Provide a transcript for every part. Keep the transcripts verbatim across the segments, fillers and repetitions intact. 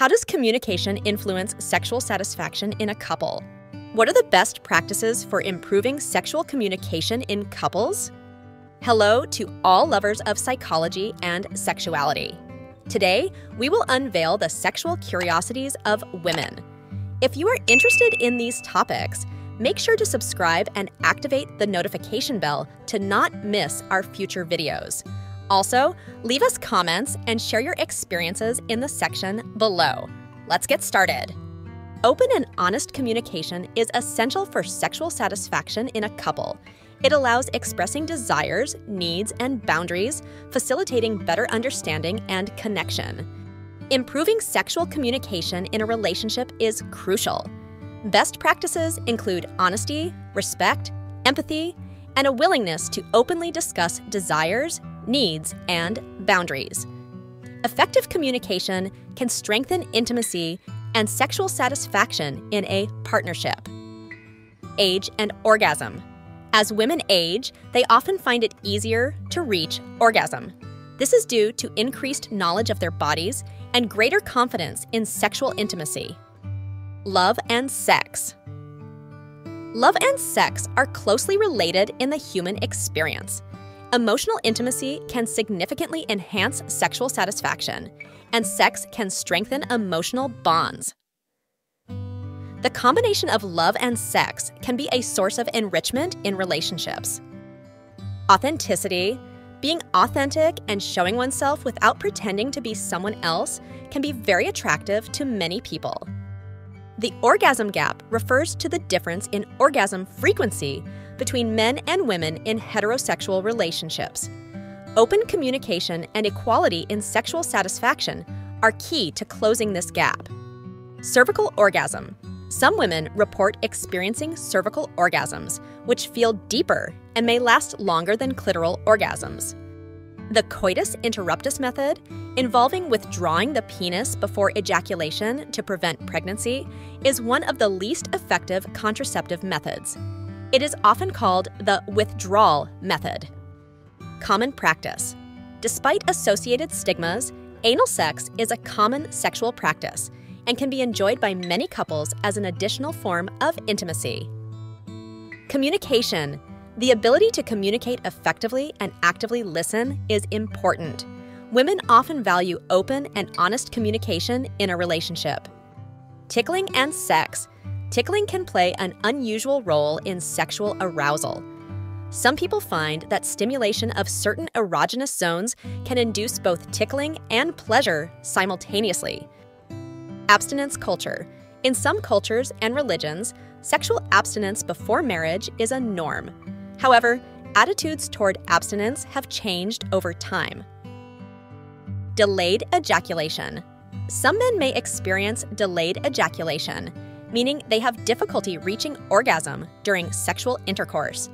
How does communication influence sexual satisfaction in a couple? What are the best practices for improving sexual communication in couples? Hello to all lovers of psychology and sexuality. Today, we will unveil the sexual curiosities of women. If you are interested in these topics, make sure to subscribe and activate the notification bell to not miss our future videos. Also, leave us comments and share your experiences in the section below. Let's get started. Open and honest communication is essential for sexual satisfaction in a couple. It allows expressing desires, needs, and boundaries, facilitating better understanding and connection. Improving sexual communication in a relationship is crucial. Best practices include honesty, respect, empathy, and a willingness to openly discuss desires, needs, and boundaries. Effective communication can strengthen intimacy and sexual satisfaction in a partnership. Age and orgasm. As women age, they often find it easier to reach orgasm. This is due to increased knowledge of their bodies and greater confidence in sexual intimacy. Love and sex. Love and sex are closely related in the human experience. Emotional intimacy can significantly enhance sexual satisfaction, and sex can strengthen emotional bonds. The combination of love and sex can be a source of enrichment in relationships. Authenticity. Being authentic and showing oneself without pretending to be someone else can be very attractive to many people. The orgasm gap refers to the difference in orgasm frequency between men and women in heterosexual relationships. Open communication and equality in sexual satisfaction are key to closing this gap. Cervical orgasm. Some women report experiencing cervical orgasms, which feel deeper and may last longer than clitoral orgasms. The coitus interruptus method, involving withdrawing the penis before ejaculation to prevent pregnancy, is one of the least effective contraceptive methods. It is often called the withdrawal method. Common practice. Despite associated stigmas, anal sex is a common sexual practice and can be enjoyed by many couples as an additional form of intimacy. Communication. The ability to communicate effectively and actively listen is important. Women often value open and honest communication in a relationship. Tickling and sex. Tickling can play an unusual role in sexual arousal. Some people find that stimulation of certain erogenous zones can induce both tickling and pleasure simultaneously. Abstinence culture. In some cultures and religions, sexual abstinence before marriage is a norm. However, attitudes toward abstinence have changed over time. Delayed ejaculation. Some men may experience delayed ejaculation, meaning they have difficulty reaching orgasm during sexual intercourse.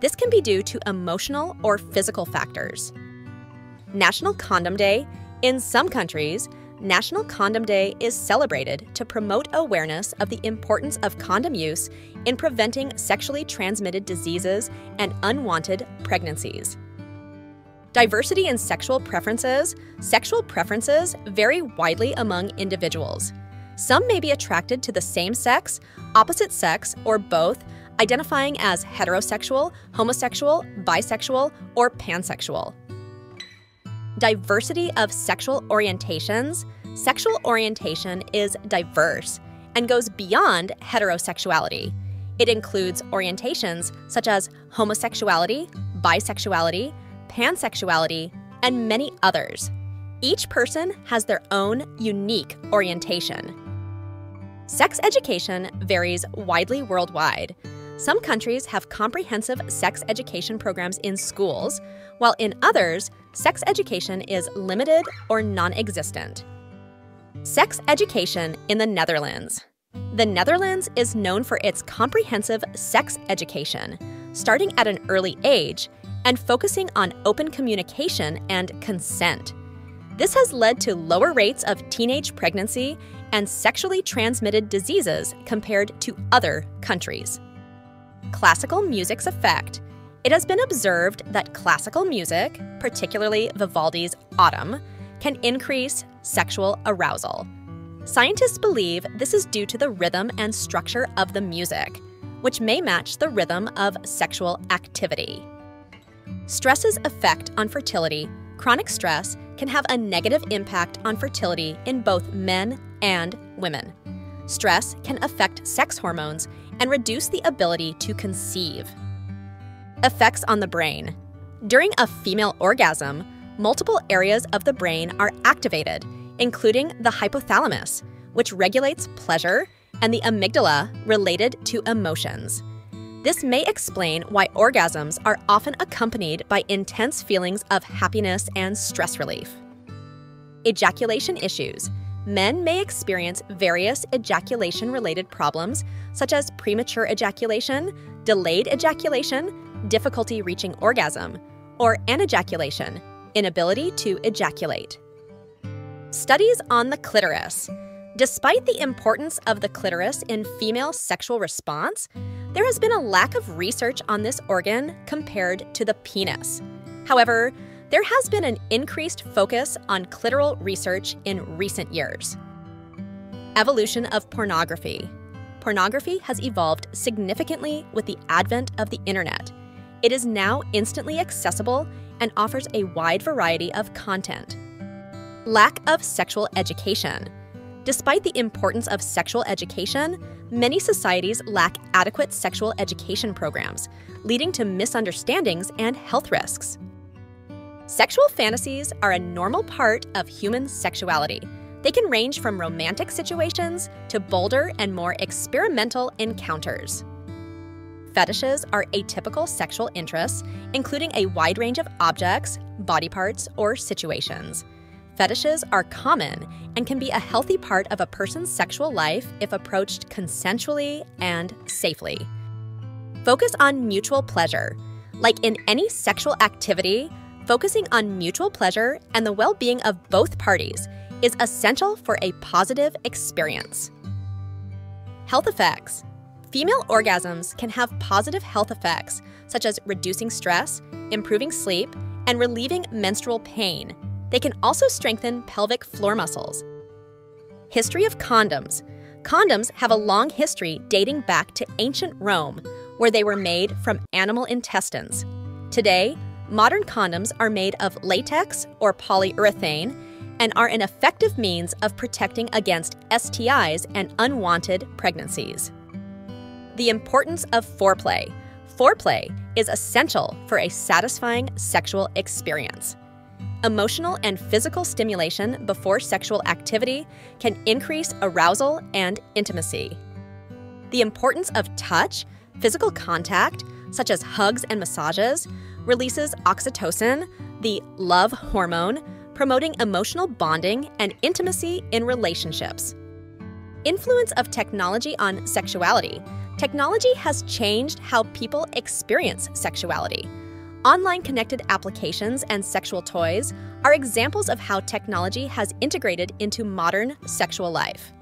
This can be due to emotional or physical factors. National Condom Day. In some countries, National Condom Day is celebrated to promote awareness of the importance of condom use in preventing sexually transmitted diseases and unwanted pregnancies. Diversity in sexual preferences. Sexual preferences vary widely among individuals. Some may be attracted to the same sex, opposite sex, or both, identifying as heterosexual, homosexual, bisexual, or pansexual. Diversity of sexual orientations. Sexual orientation is diverse and goes beyond heterosexuality. It includes orientations such as homosexuality, bisexuality, pansexuality, and many others. Each person has their own unique orientation. Sex education varies widely worldwide. Some countries have comprehensive sex education programs in schools, while in others, sex education is limited or non-existent. Sex education in the Netherlands. The Netherlands is known for its comprehensive sex education, starting at an early age and focusing on open communication and consent. This has led to lower rates of teenage pregnancy and sexually transmitted diseases compared to other countries. Classical music's effect. It has been observed that classical music, particularly Vivaldi's Autumn, can increase sexual arousal. Scientists believe this is due to the rhythm and structure of the music, which may match the rhythm of sexual activity. Stress's effect on fertility. Chronic stress can have a negative impact on fertility in both men and women. Stress can affect sex hormones and reduce the ability to conceive. Effects on the brain. During a female orgasm, multiple areas of the brain are activated, including the hypothalamus, which regulates pleasure, and the amygdala, related to emotions. This may explain why orgasms are often accompanied by intense feelings of happiness and stress relief. Ejaculation issues. Men may experience various ejaculation-related problems, such as premature ejaculation, delayed ejaculation, difficulty reaching orgasm, or anejaculation, inability to ejaculate. Studies on the clitoris. Despite the importance of the clitoris in female sexual response, there has been a lack of research on this organ compared to the penis. However, there has been an increased focus on clitoral research in recent years. Evolution of pornography. Pornography has evolved significantly with the advent of the internet. It is now instantly accessible and offers a wide variety of content. Lack of sexual education. Despite the importance of sexual education, many societies lack adequate sexual education programs, leading to misunderstandings and health risks. Sexual fantasies are a normal part of human sexuality. They can range from romantic situations to bolder and more experimental encounters. Fetishes are atypical sexual interests, including a wide range of objects, body parts, or situations. Fetishes are common and can be a healthy part of a person's sexual life if approached consensually and safely. Focus on mutual pleasure. Like in any sexual activity, focusing on mutual pleasure and the well-being of both parties is essential for a positive experience. Health effects. Female orgasms can have positive health effects, such as reducing stress, improving sleep, and relieving menstrual pain. They can also strengthen pelvic floor muscles. History of condoms. Condoms have a long history dating back to ancient Rome, where they were made from animal intestines. Today, modern condoms are made of latex or polyurethane and are an effective means of protecting against S T Is and unwanted pregnancies. The importance of foreplay. Foreplay is essential for a satisfying sexual experience. Emotional and physical stimulation before sexual activity can increase arousal and intimacy. The importance of touch, physical contact, such as hugs and massages, releases oxytocin, the love hormone, promoting emotional bonding and intimacy in relationships. Influence of technology on sexuality. Technology has changed how people experience sexuality. Online connected applications and sexual toys are examples of how technology has integrated into modern sexual life.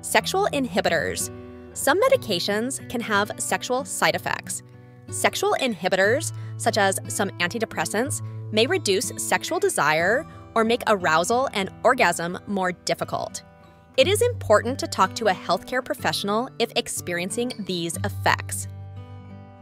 Sexual inhibitors. Some medications can have sexual side effects. Sexual inhibitors, such as some antidepressants, may reduce sexual desire or make arousal and orgasm more difficult. It is important to talk to a healthcare professional if experiencing these effects.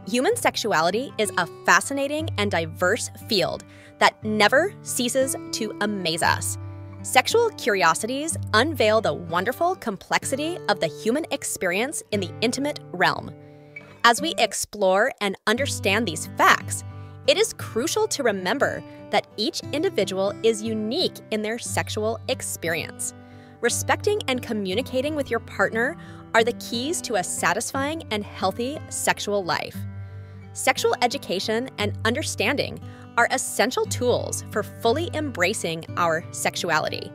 Human sexuality is a fascinating and diverse field that never ceases to amaze us. Sexual curiosities unveil the wonderful complexity of the human experience in the intimate realm. As we explore and understand these facts, it is crucial to remember that each individual is unique in their sexual experience. Respecting and communicating with your partner are the keys to a satisfying and healthy sexual life. Sexual education and understanding are essential tools for fully embracing our sexuality.